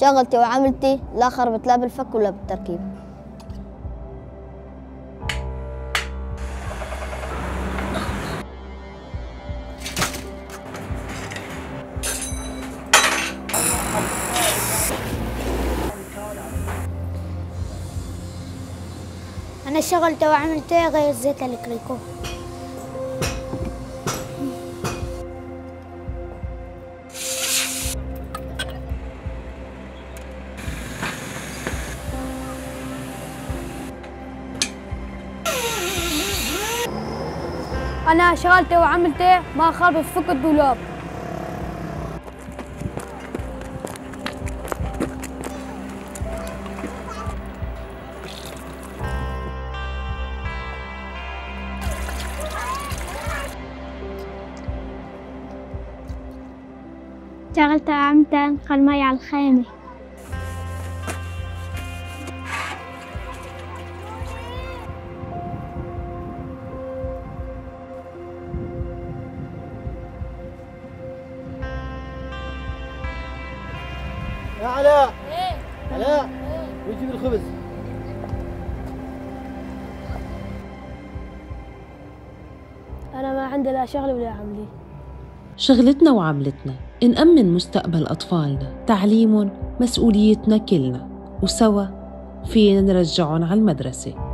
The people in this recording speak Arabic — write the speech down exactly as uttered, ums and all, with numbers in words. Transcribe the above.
شغلتي وعملتي لا خربت لا بالفك ولا بالتركيب. أنا شغلتي وعملتي غير زيت الكريكو. أنا شغلتي وعملتي ما خربت فك الدولاب. شغلتي وعملتي أنقل مي على الخيمة. يا علاء ايه علاء ويجيب الخبز. انا ما عندي لا شغله ولا عملي. شغلتنا وعملتنا نأمن مستقبل اطفالنا، تعليمهم مسؤوليتنا كلنا، وسوا فينا نرجعهم على المدرسه.